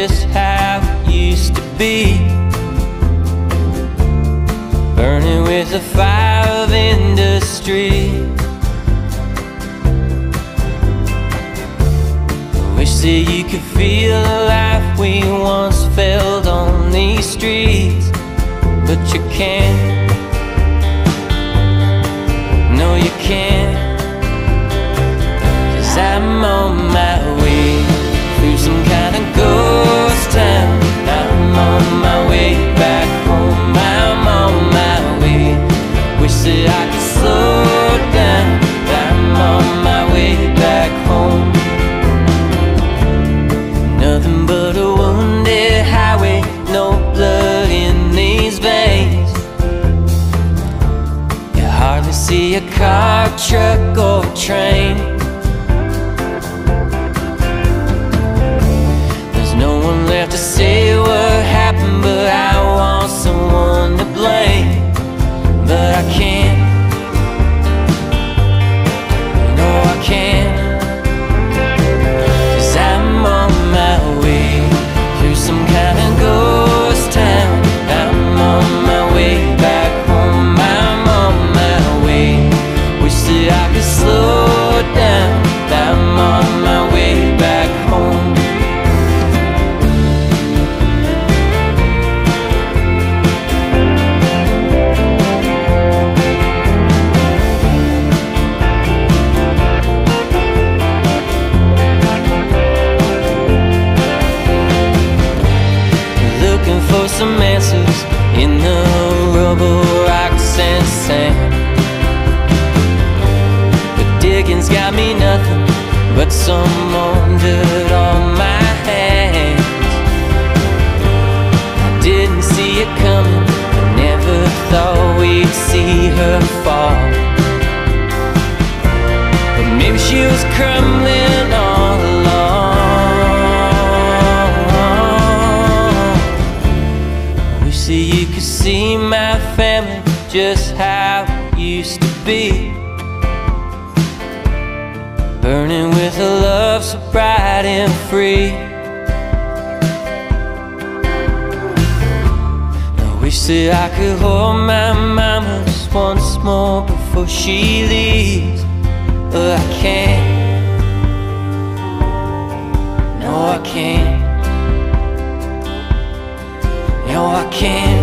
just how it used to be, burning with the fire of industry. Wish that you could feel the life we once felt on these streets, but you can't. No, you can't, 'cause I'm on my way through some kind of ghost town. I'm on my way back home, I'm on my way. Wish that I could slow down, I'm on my way back home. Nothing but a wounded highway, no blood in these veins. You hardly see a car, truck, or train. There's no one left to say what happened, but I want someone to blame. But I can't. No, I can't, 'cause I'm on my way through some kind of ghost town. I'm on my way back home, I'm on my way. Wish that I could slow down, I'm on my way back home. Some answers in the rubble, rocks, and sand. But digging's got me nothing but some more dirt on my hands. I didn't see it coming, I never thought we'd see her fall. But maybe she was crumbling all along. So you could see my family just how it used to be, burning with a love so bright and free. I wish that I could hold my mama just once more before she leaves, but I can't. No, I can't. No, I can't.